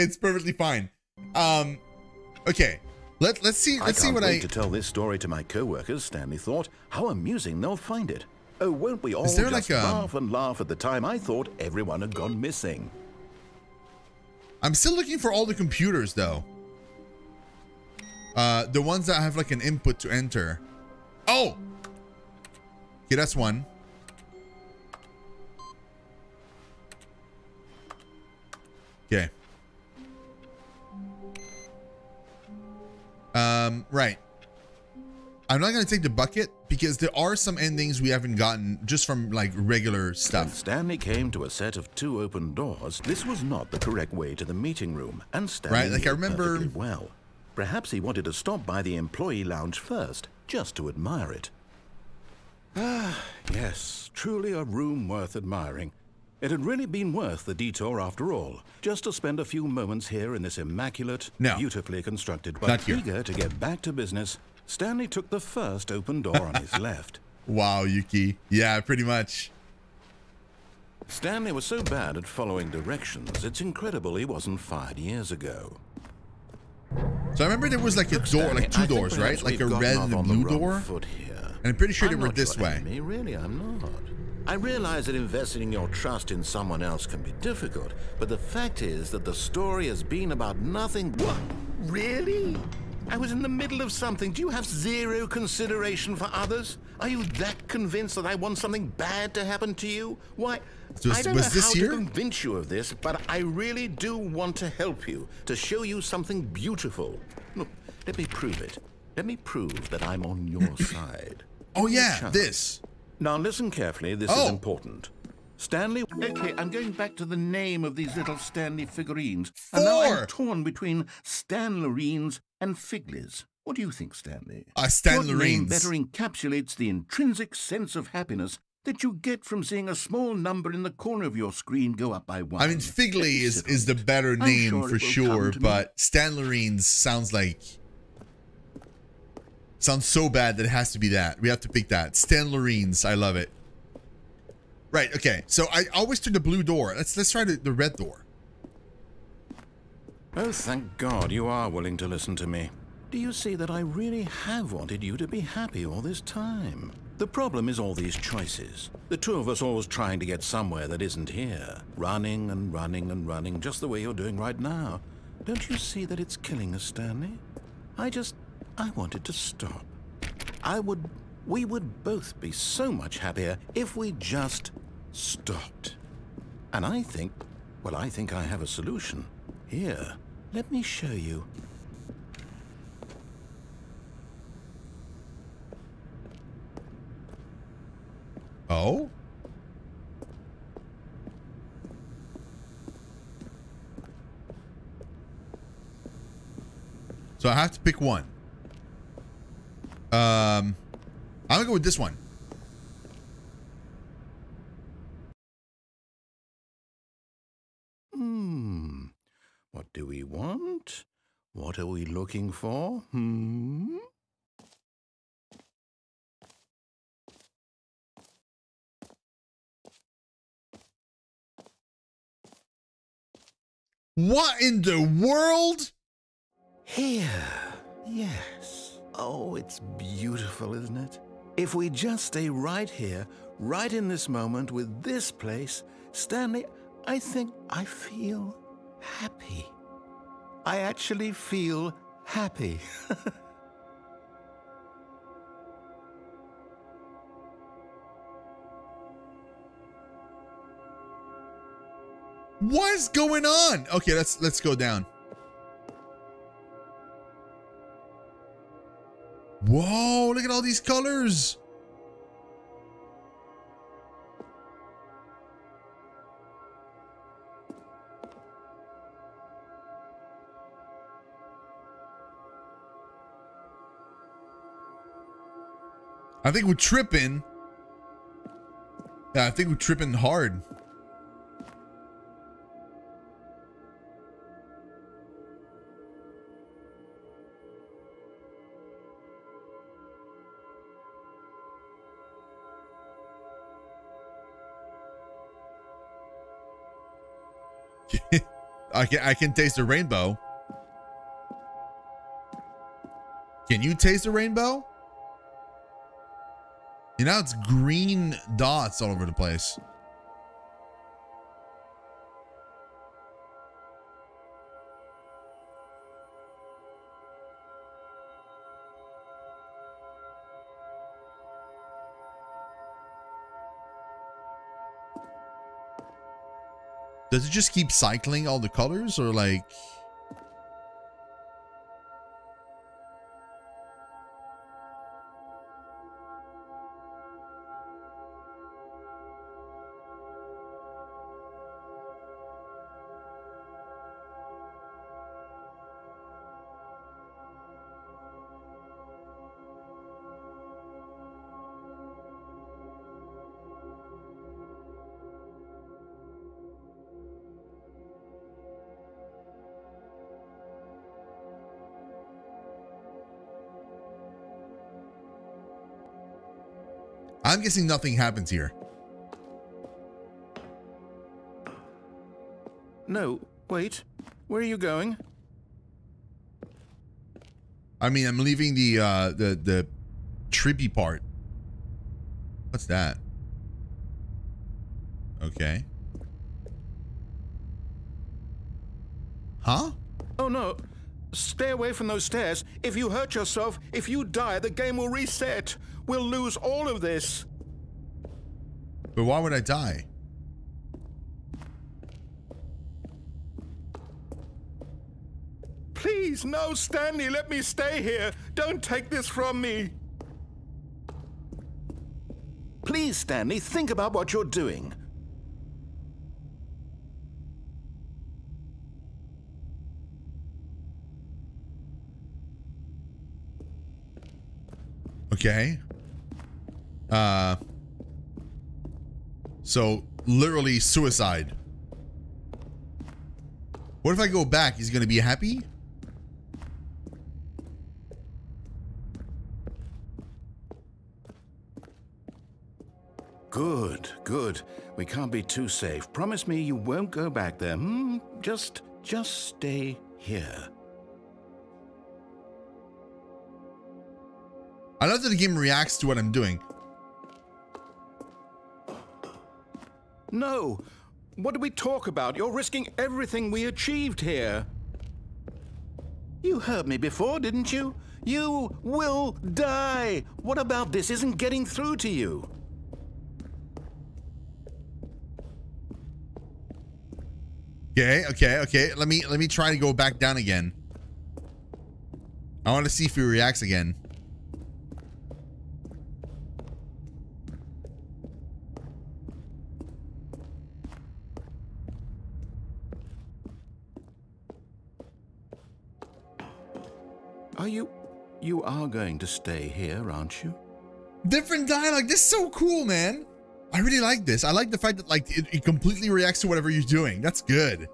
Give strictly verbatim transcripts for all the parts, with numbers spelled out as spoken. It's perfectly fine. Um, okay. Let, let's see. Let's I can't see what wait I. to tell this story to my co-workers. Stanley thought, how amusing they'll find it. Oh, won't we all just like a... laugh and laugh at the time I thought everyone had gone missing. I'm still looking for all the computers though. Uh, the ones that have like an input to enter. Oh. Okay, that's one. Okay. Um, right. I'm not going to take the bucket because there are some endings we haven't gotten just from like regular stuff. When Stanley came to a set of two open doors, this was not the correct way to the meeting room, and Stanley right, like I remember perfectly well. Perhaps he wanted to stop by the employee lounge first, just to admire it. Ah, yes, truly a room worth admiring. It had really been worth the detour after all, just to spend a few moments here in this immaculate, no, beautifully constructed, but eager to get back to business, Stanley took the first open door on his left. Wow, Yuki. Yeah, pretty much. Stanley was so bad at following directions, it's incredible he wasn't fired years ago. So I remember there was like a door, like two doors, right? Like a red and a blue door. And I'm pretty sure they were this way. Really, I'm not. I realize that investing your trust in someone else can be difficult, but the fact is that the story has been about nothing. What? Really? I was in the middle of something. Do you have zero consideration for others? Are you that convinced that I want something bad to happen to you? Why, so I don't was know this how year? to convince you of this, but I really do want to help you, to show you something beautiful. Look, let me prove it. Let me prove that I'm on your side. Oh yeah, this. Now listen carefully, this oh. is important. Stanley... Okay, I'm going back to the name of these little Stanley figurines. Four. And now I'm torn between Stanlerines and Figlies. What do you think, Stanley? Uh, Stanlerines. What name better encapsulates the intrinsic sense of happiness that you get from seeing a small number in the corner of your screen go up by one? I mean, Figley is, is the better name sure for sure, but Stanlerines sounds like... Sounds so bad that it has to be that. We have to pick that. Stanlerines. I love it. Right. Okay. So I always took the blue door. Let's let's try the, the red door. Oh, thank God you are willing to listen to me. Do you see that I really have wanted you to be happy all this time? The problem is all these choices. The two of us always trying to get somewhere that isn't here. Running and running and running, just the way you're doing right now. Don't you see that it's killing us, Stanley? I just... I wanted to stop. I would, we would both be so much happier if we just stopped. And I think, well, I think I have a solution. Here, let me show you. Oh? So I have to pick one. Um, I'm gonna go with this one. Hmm. What do we want? What are we looking for? Hmm. What in the world? Here. Yes. Oh, it's beautiful, isn't it? If we just stay right here, right in this moment with this place, Stanley, I think I feel happy. I actually feel happy. What is going on? Okay, let's let's go down. Whoa, look at all these colors. I think we're tripping. Yeah, I think we're tripping hard. I can, I can taste the rainbow. Can you taste the rainbow? You know, it's green dots all over the place. Does it just keep cycling all the colors, or like... I'm guessing nothing happens here. No, wait. Where are you going? I mean, I'm leaving the uh, the the trippy part. What's that? Okay. Huh? Oh no! Stay away from those stairs. If you hurt yourself, if you die, the game will reset. We'll lose all of this. But why would I die? Please, no, Stanley, let me stay here. Don't take this from me. Please, Stanley, think about what you're doing. Okay. Uh, so literally suicide. What if I go back? He's gonna be happy? Good, good. We can't be too safe. Promise me you won't go back there. Hmm? Just, just stay here. I love that the game reacts to what I'm doing. No! What do we talk about? You're risking everything we achieved here. You heard me before, didn't you? You will die! What about this isn't getting through to you? Okay, okay, okay. Let me let me try to go back down again. I want to see if he reacts again. Are you... you are going to stay here, aren't you? Different dialogue. This is so cool, man. I really like this. I like the fact that, like, it, it completely reacts to whatever you're doing. That's good.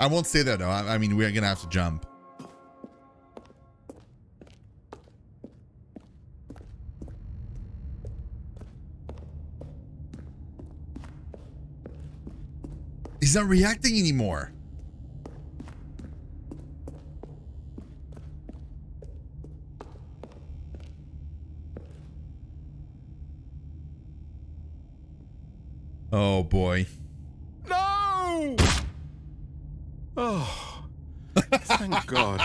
I won't say that, though. I, I mean, we're going to have to jump. He's not reacting anymore. Oh boy. No! Oh, thank God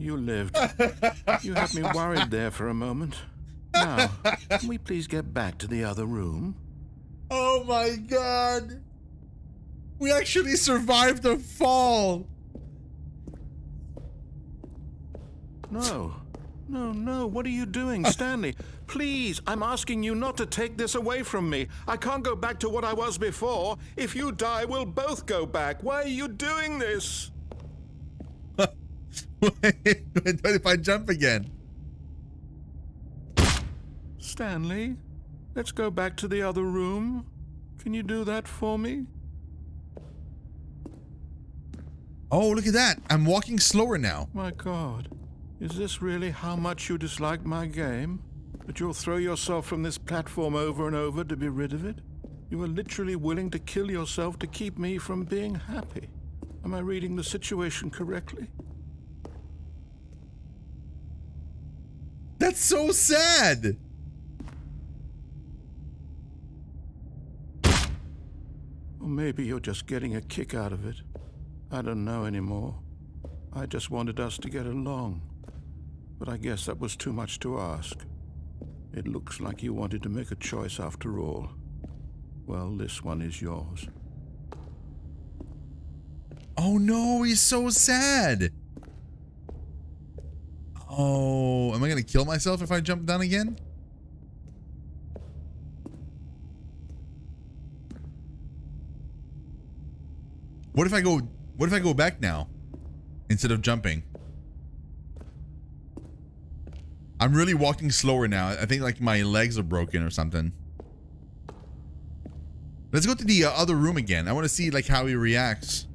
you lived. You had me worried there for a moment. Now, can we please get back to the other room? Oh my God. We actually survived the fall. No, no, no. What are you doing, Stanley? Please, I'm asking you not to take this away from me. I can't go back to what I was before. If you die, we'll both go back. Why are you doing this? What if I jump again? Stanley, let's go back to the other room. Can you do that for me? Oh, look at that. I'm walking slower now. My God. Is this really how much you dislike my game? But you'll throw yourself from this platform over and over to be rid of it? You are literally willing to kill yourself to keep me from being happy. Am I reading the situation correctly? That's so sad! Or maybe you're just getting a kick out of it. I don't know anymore. I just wanted us to get along. But I guess that was too much to ask. It looks like you wanted to make a choice after all. Well, this one is yours. Oh no, he's so sad! Oh, am I gonna kill myself if I jump down again? What if I go, what if I go back now? Instead of jumping? I'm really walking slower now. I think like my legs are broken or something. Let's go to the uh, other room again. I want to see like how he reacts.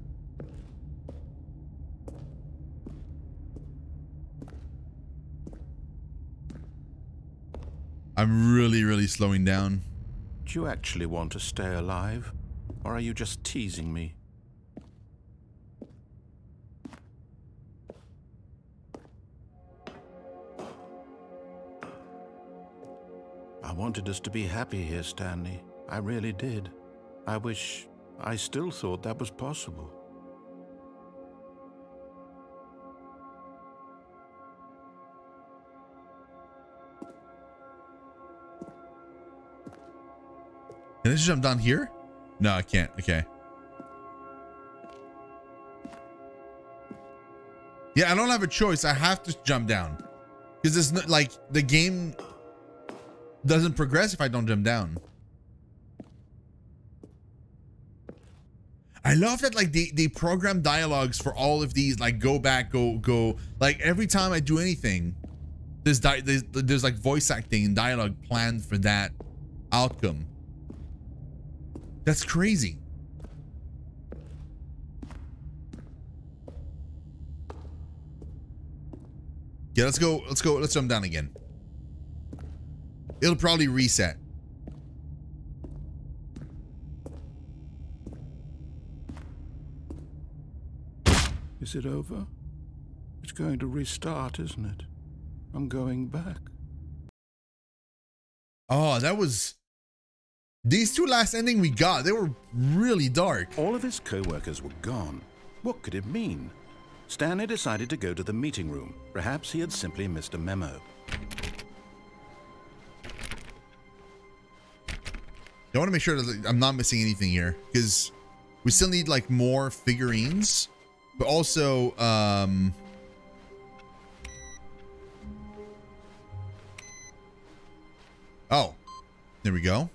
I'm really, really slowing down. Do you actually want to stay alive? Or are you just teasing me? I wanted us to be happy here, Stanley. I really did. I wish... I still thought that was possible. Can I just jump down here? No, I can't. Okay. Yeah, I don't have a choice. I have to jump down. Because it's not like the game... doesn't progress if I don't jump down. I love that like they, they program dialogues for all of these, like go back, go, go. Like every time I do anything, there's, di there's, there's like voice acting and dialogue planned for that outcome. That's crazy. Yeah, let's go, let's go, let's jump down again. It'll probably reset. Is it over? It's going to restart, isn't it? I'm going back. Oh, that was... These two last endings we got, they were really dark. All of his co-workers were gone. What could it mean? Stanley decided to go to the meeting room. Perhaps he had simply missed a memo. I want to make sure that I'm not missing anything here because we still need like more figurines, but also um, oh, there we go.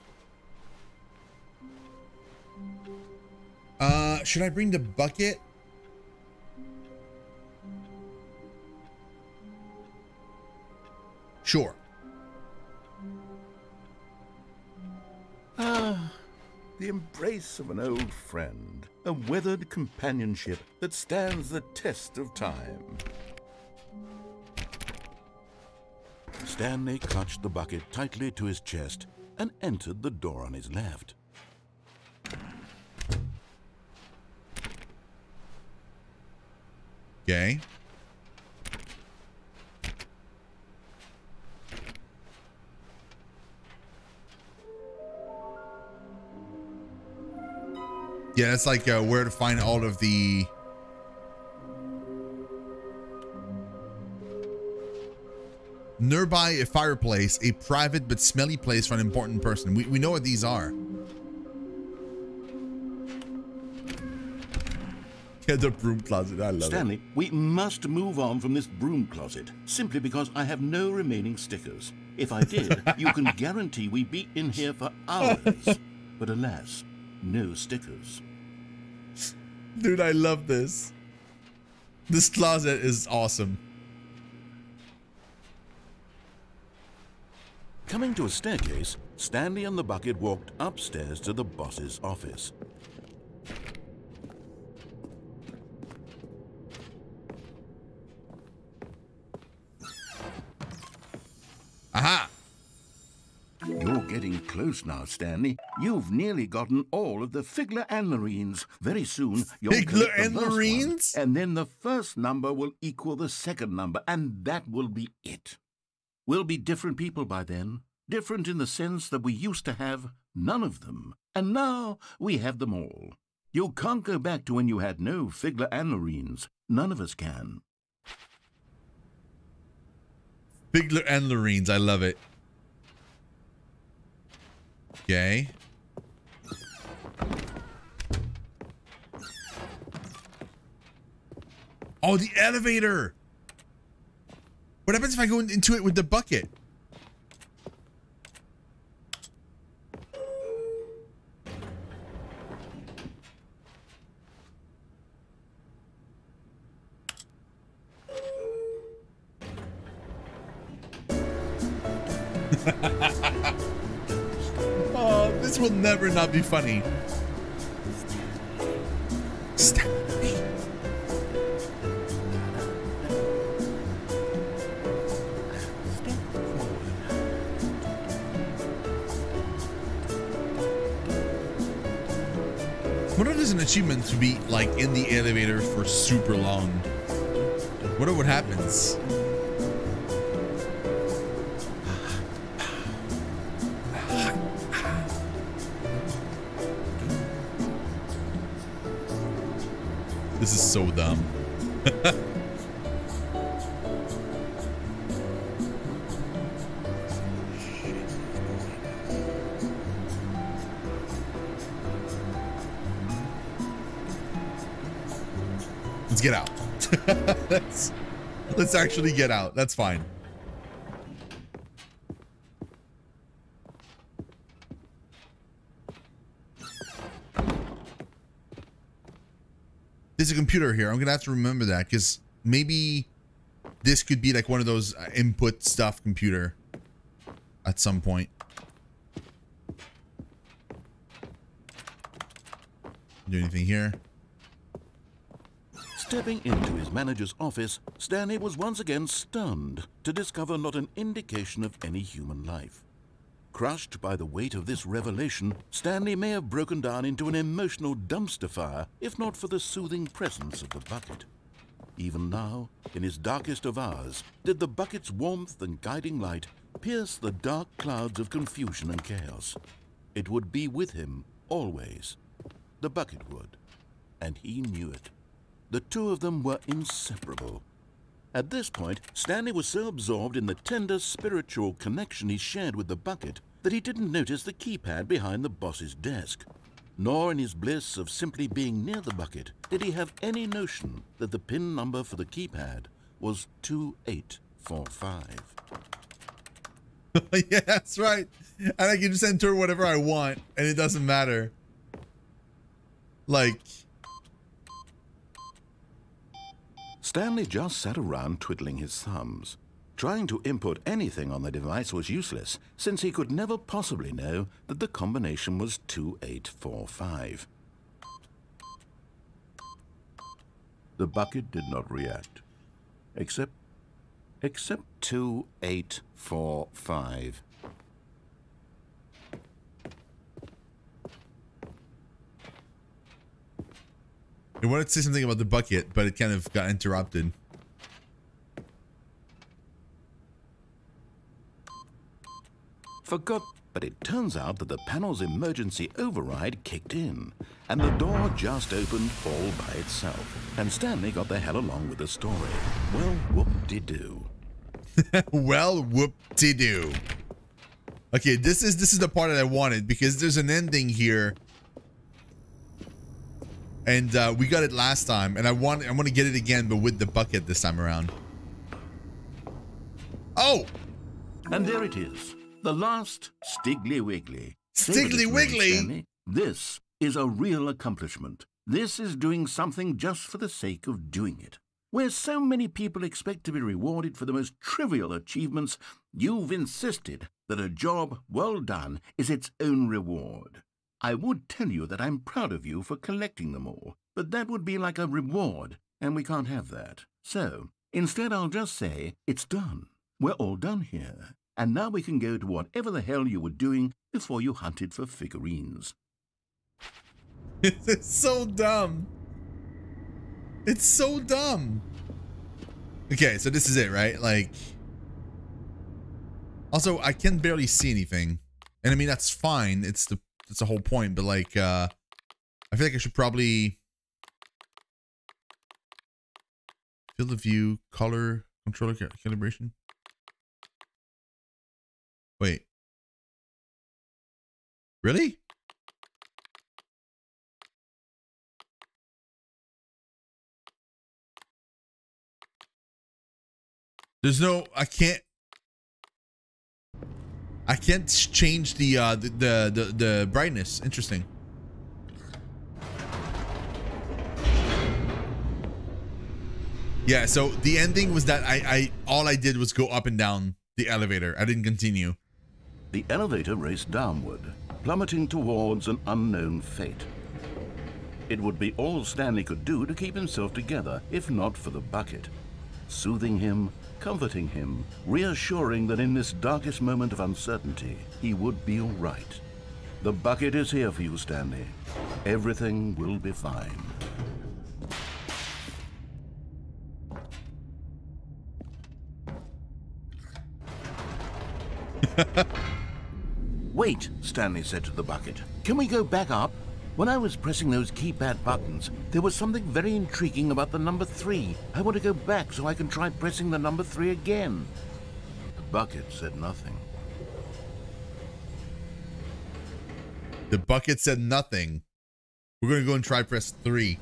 Uh, should I bring the bucket? Sure. Ah, the embrace of an old friend, a weathered companionship that stands the test of time. Stanley clutched the bucket tightly to his chest and entered the door on his left. Okay. Yeah, that's like uh, where to find all of the... Nearby a fireplace, a private but smelly place for an important person. We, we know what these are. Yeah, the broom closet, I love it. Stanley, we must move on from this broom closet, simply because I have no remaining stickers. If I did, you can guarantee we'd be in here for hours. But alas... no stickers. Dude, I love this. This closet is awesome. Coming to a staircase, Stanley and the bucket walked upstairs to the boss's office. Aha! You're getting close now, Stanley. You've nearly gotten all of the Figler and Marines. Very soon, you'll Figler get the and Marines? One, and then the first number will equal the second number, and that will be it. We'll be different people by then. Different in the sense that we used to have none of them. And now we have them all. You can't go back to when you had no Figler and Marines. None of us can. Figler and Marines, I love it. Okay. Oh, the elevator! What happens if I go in into it with the bucket? Oh, this will never not be funny. Stop. What if there's an achievement to be like in the elevator for super long? What if what happens? This is so dumb. Let's get out. let's, let's actually get out. That's fine. There's a computer here. I'm gonna have to remember that, because maybe this could be like one of those input stuff computer at some point. Do anything here? Stepping into his manager's office, Stanley was once again stunned to discover not an indication of any human life. Crushed by the weight of this revelation, Stanley may have broken down into an emotional dumpster fire if not for the soothing presence of the bucket. Even now, in his darkest of hours, did the bucket's warmth and guiding light pierce the dark clouds of confusion and chaos. It would be with him always. The bucket would. And he knew it. The two of them were inseparable. At this point, Stanley was so absorbed in the tender spiritual connection he shared with the bucket that he didn't notice the keypad behind the boss's desk. Nor in his bliss of simply being near the bucket did he have any notion that the pin number for the keypad was two eight four five. Yeah, that's right. And I can just enter whatever I want and it doesn't matter. Like... Stanley just sat around twiddling his thumbs. Trying to input anything on the device was useless, since he could never possibly know that the combination was two eight four five. The bucket did not react. Except... except two eight four five. I wanted to say something about the bucket, but it kind of got interrupted. Forgot, but it turns out that the panel's emergency override kicked in, and the door just opened all by itself. And Stanley got the hell along with the story. Well, whoop-de-doo. Well, whoop-de-doo. Okay, this is this is the part that I wanted, because there's an ending here. And uh, we got it last time, and I want I want to get it again, but with the bucket this time around. Oh! And there it is, the last Stiggly Wiggly. Stiggly Wiggly? Stanley, this is a real accomplishment. This is doing something just for the sake of doing it. Where so many people expect to be rewarded for the most trivial achievements, you've insisted that a job well done is its own reward. I would tell you that I'm proud of you for collecting them all, but that would be like a reward, and we can't have that. So, instead I'll just say, it's done. We're all done here. And now we can go to whatever the hell you were doing before you hunted for figurines. It's so dumb. It's so dumb. Okay, so this is it, right? Like, also, I can barely see anything. And I mean, that's fine. It's the, it's the whole point. But like, uh, I feel like I should probably field of view, color, controller calibration. Wait. Really? There's no, I can't, I can't change the, uh, the, the, the, the brightness. Interesting. Yeah. So the ending was that I, I, all I did was go up and down the elevator. I didn't continue. The elevator raced downward, plummeting towards an unknown fate. It would be all Stanley could do to keep himself together, if not for the bucket, soothing him, comforting him, reassuring that in this darkest moment of uncertainty, he would be all right. The bucket is here for you, Stanley. Everything will be fine. Wait, Stanley said to the bucket. Can we go back up? When I was pressing those keypad buttons, there was something very intriguing about the number three. I want to go back so I can try pressing the number three again. The bucket said nothing. The bucket said nothing. We're going to go and try press three.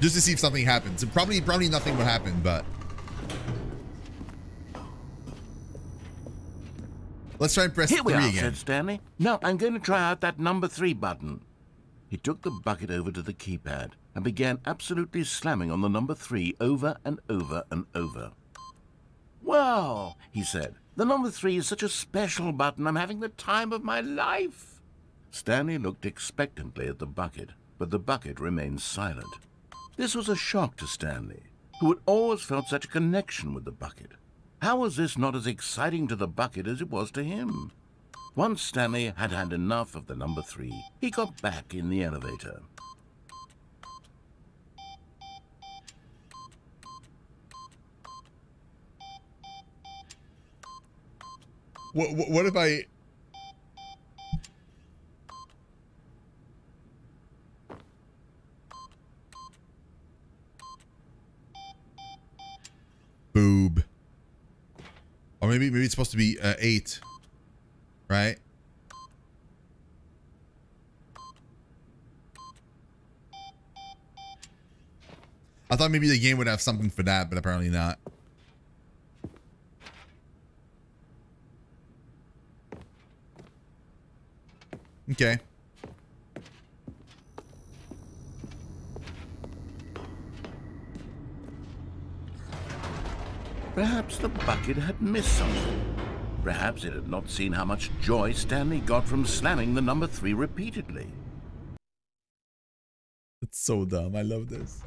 Just to see if something happens. Probably, probably nothing would happen, but... Let's try and press three again. Here we are, said Stanley. Now I'm going to try out that number three button. He took the bucket over to the keypad and began absolutely slamming on the number three over and over and over. Wow, he said. The number three is such a special button. I'm having the time of my life. Stanley looked expectantly at the bucket, but the bucket remained silent. This was a shock to Stanley, who had always felt such a connection with the bucket. How was this not as exciting to the bucket as it was to him? Once Stanley had had enough of the number three, he got back in the elevator. What, what, what if I... Boob. Or maybe maybe it's supposed to be uh, eight, right? I thought maybe the game would have something for that, but apparently not. Okay. Perhaps the bucket had missed something. Perhaps it had not seen how much joy Stanley got from slamming the number three repeatedly. It's so dumb. I love this.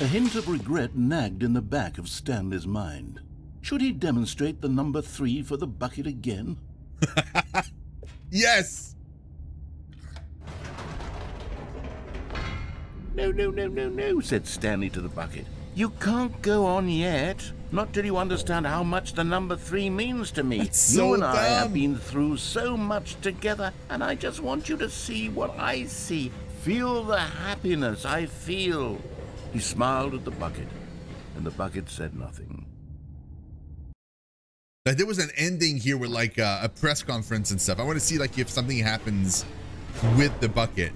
A hint of regret nagged in the back of Stanley's mind. Should he demonstrate the number three for the bucket again? Yes! No, no, no, no, no, said Stanley to the bucket. You can't go on yet. Not till you understand how much the number three means to me. So you and dumb. I have been through so much together, and I just want you to see what I see. Feel the happiness I feel. He smiled at the bucket, and the bucket said nothing. Like, there was an ending here with like uh, a press conference and stuff. I want to see like if something happens with the bucket.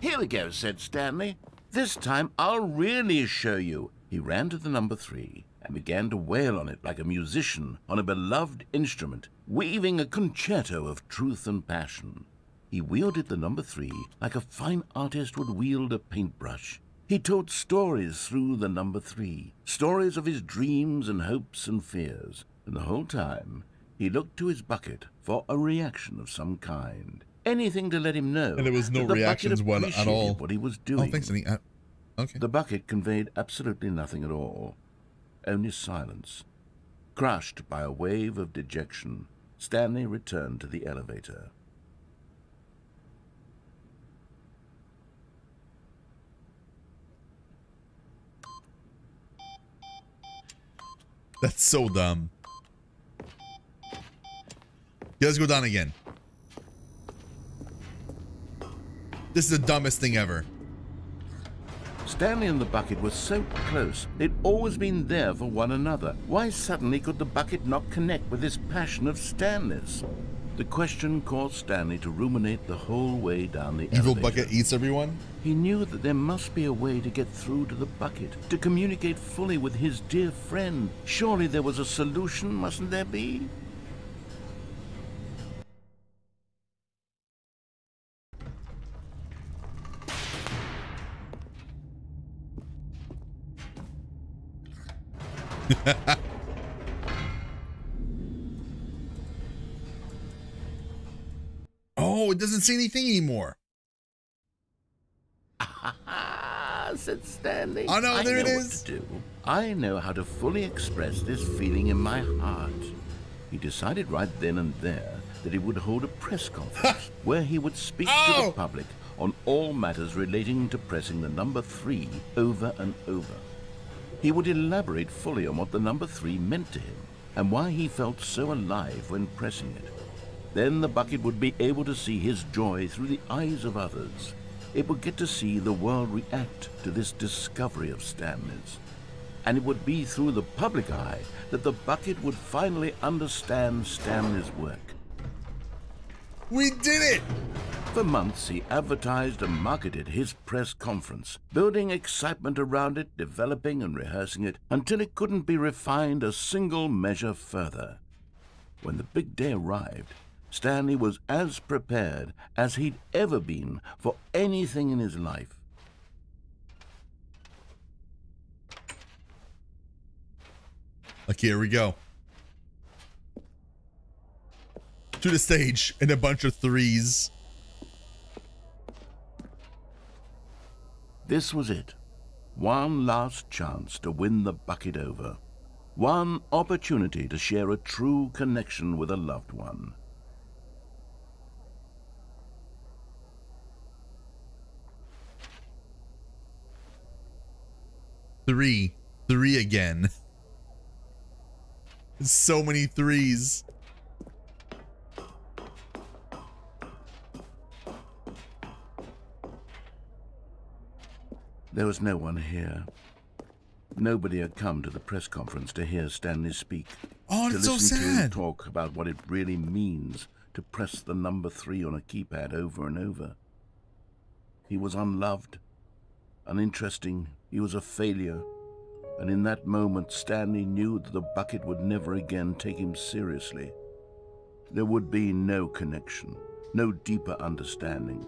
Here we go, said Stanley. This time I'll really show you. He ran to the number three and began to wail on it like a musician on a beloved instrument, weaving a concerto of truth and passion. He wielded the number three like a fine artist would wield a paintbrush. He told stories through the number three, stories of his dreams and hopes and fears. And the whole time, he looked to his bucket for a reaction of some kind. Anything to let him know. And there was no reactions well at all. What he was doing. I don't think so. I, Okay. The bucket conveyed absolutely nothing at all, only silence. Crushed by a wave of dejection, Stanley returned to the elevator. That's so dumb. Yeah, let's go down again. This is the dumbest thing ever. Stanley and the bucket were so close. They'd always been there for one another. Why suddenly could the bucket not connect with this passion of Stanley's? The question caused Stanley to ruminate the whole way down the elevator. Evil bucket eats everyone? He knew that there must be a way to get through to the bucket, to communicate fully with his dear friend. Surely there was a solution, mustn't there be? Oh, it doesn't say anything anymore. Ah, said Stanley. Oh no, there it is. I know how to fully express this feeling in my heart. He decided right then and there that he would hold a press conference where he would speak oh. to the public on all matters relating to pressing the number three over and over. He would elaborate fully on what the number three meant to him and why he felt so alive when pressing it. Then the bucket would be able to see his joy through the eyes of others. It would get to see the world react to this discovery of Stanley's. And it would be through the public eye that the bucket would finally understand Stanley's work. We did it! For months, he advertised and marketed his press conference, building excitement around it, developing and rehearsing it, until it couldn't be refined a single measure further. When the big day arrived, Stanley was as prepared as he'd ever been for anything in his life. Like, here we go. To the stage and a bunch of threes. This was it. One last chance to win the bucket over. One opportunity to share a true connection with a loved one. Three. Three again. So many threes. There was no one here. Nobody had come to the press conference to hear Stanley speak. Oh, it's so sad. To listen to him talk about what it really means to press the number three on a keypad over and over. He was unloved, uninteresting. He was a failure. And in that moment, Stanley knew that the bucket would never again take him seriously. There would be no connection, no deeper understanding.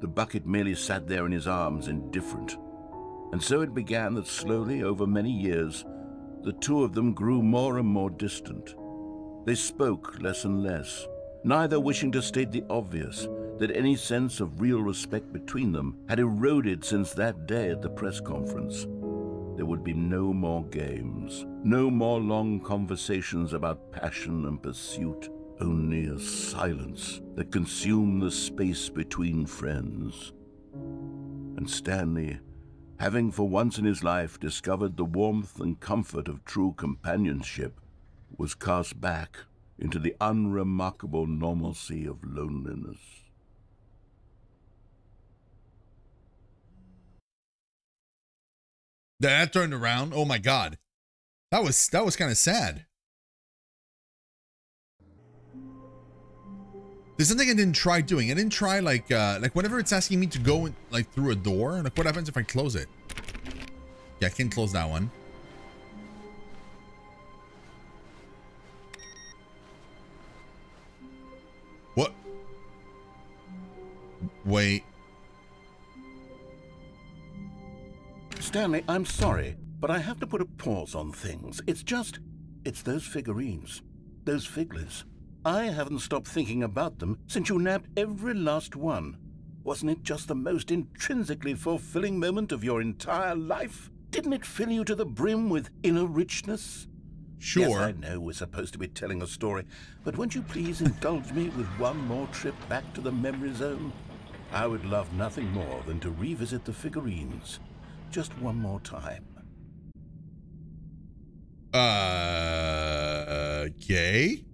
The bucket merely sat there in his arms, indifferent. And so it began that slowly, over many years, the two of them grew more and more distant. They spoke less and less, neither wishing to state the obvious, that any sense of real respect between them had eroded since that day at the press conference. There would be no more games, no more long conversations about passion and pursuit. Only a silence that consumed the space between friends. And Stanley, having for once in his life discovered the warmth and comfort of true companionship, was cast back into the unremarkable normalcy of loneliness. That turned around. Oh my God. That was, that was kind of sad. There's something I didn't try doing. I didn't try like, uh, like whenever it's asking me to go in, like through a door, like what happens if I close it? Yeah, I can't close that one. What? Wait. Stanley, I'm sorry, but I have to put a pause on things. It's just, it's those figurines, those figlets. I haven't stopped thinking about them since you nabbed every last one. Wasn't it just the most intrinsically fulfilling moment of your entire life? Didn't it fill you to the brim with inner richness? Sure. Yes, I know we're supposed to be telling a story, but won't you please indulge me with one more trip back to the memory zone? I would love nothing more than to revisit the figurines. Just one more time. Uh, okay.